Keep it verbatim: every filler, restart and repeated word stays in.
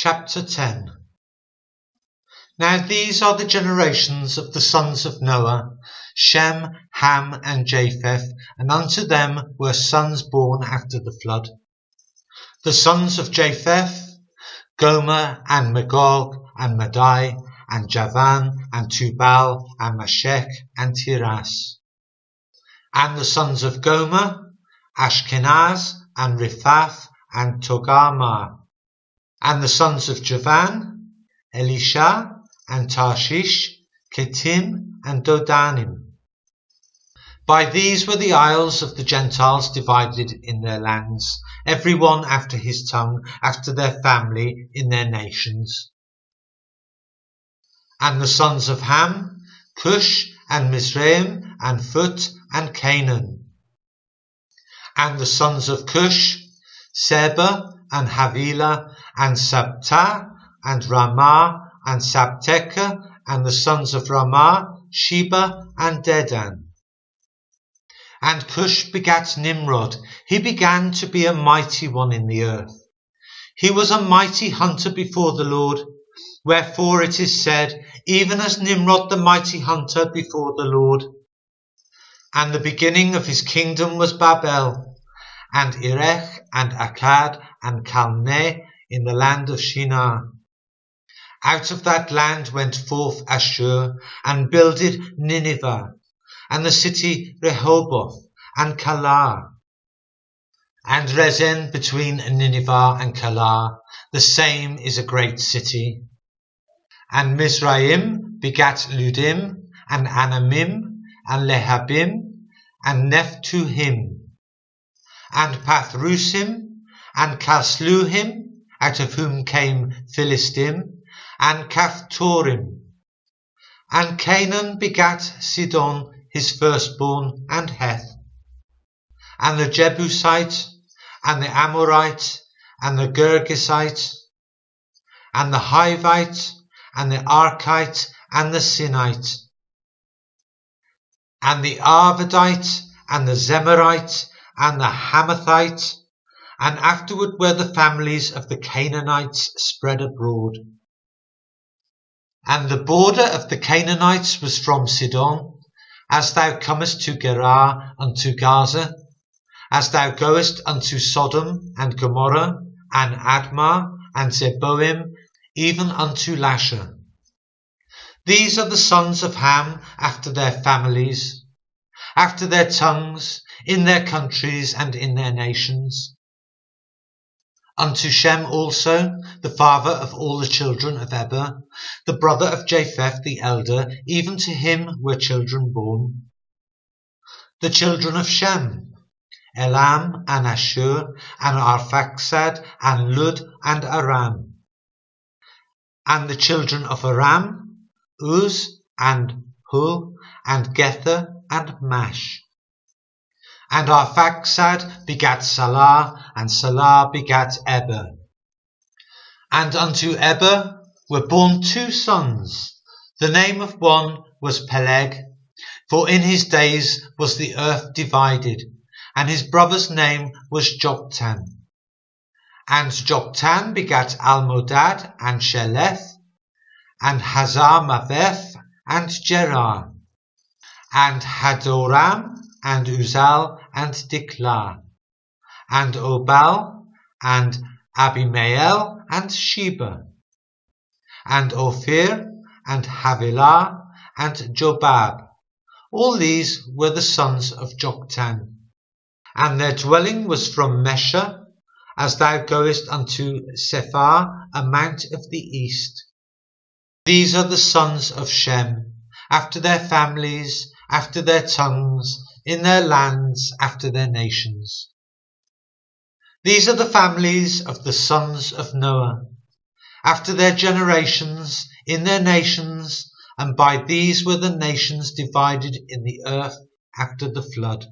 Chapter ten. Now these are the generations of the sons of Noah, Shem, Ham, and Japheth, and unto them were sons born after the flood. The sons of Japheth, Gomer, and Magog, and Madai, and Javan, and Tubal, and Meshech, and Tiras. And the sons of Gomer, Ashkenaz, and Riphath, and Togamah. And the sons of Javan, Elisha, and Tarshish, Ketim, and Dodanim. By these were the isles of the Gentiles divided in their lands, every one after his tongue, after their family, in their nations. And the sons of Ham, Cush, and Mizraim, and Phut, and Canaan. And the sons of Cush, Seba, and Havilah, and Sabtah, and Ramah, and Sabteka, and the sons of Ramah, Sheba, and Dedan. And Cush begat Nimrod. He began to be a mighty one in the earth. He was a mighty hunter before the Lord. Wherefore it is said, even as Nimrod the mighty hunter before the Lord. And the beginning of his kingdom was Babel, and Erech, and Akkad, and Calneh, in the land of Shinar. Out of that land went forth Ashur, and builded Nineveh, and the city Rehoboth, and Kalah. And Rezen between Nineveh and Kalah, the same is a great city. And Mizraim begat Ludim, and Anamim, and Lehabim, and Nephtuhim, and Pathrusim, and Casluhim, out of whom came Philistim, and Caphtorim. And Canaan begat Sidon, his firstborn, and Heth, and the Jebusite, and the Amorite, and the Girgasite, and the Hivite, and the Arkite, and the Sinite, and the Arvadite, and the Zemerite, and the Hamathite, and afterward were the families of the Canaanites spread abroad. And the border of the Canaanites was from Sidon, as thou comest to Gerar unto Gaza, as thou goest unto Sodom and Gomorrah, and Admah, and Zeboim, even unto Lasha. These are the sons of Ham after their families, after their tongues, in their countries and in their nations. Unto Shem also, the father of all the children of Eber, the brother of Japheth the elder, even to him were children born. The children of Shem, Elam, and Ashur, and Arphaxad, and Lud, and Aram. And the children of Aram, Uz, and Hul, and Gether, and Mash. And Arphaxad begat Salah, and Salah begat Eber. And unto Eber were born two sons. The name of one was Peleg, for in his days was the earth divided, and his brother's name was Joktan. And Joktan begat Almodad, and Sheleth, and Hazarmaveth, and Gerar, and Hadoram, and Uzal, and Diklah, and Obal, and Abimael, and Sheba, and Ophir, and Havilah, and Jobab. All these were the sons of Joktan. And their dwelling was from Meshech, as thou goest unto Sephar, a mount of the east. These are the sons of Shem, after their families, after their tongues, in their lands, after their nations. These are the families of the sons of Noah, after their generations, in their nations, and by these were the nations divided in the earth after the flood.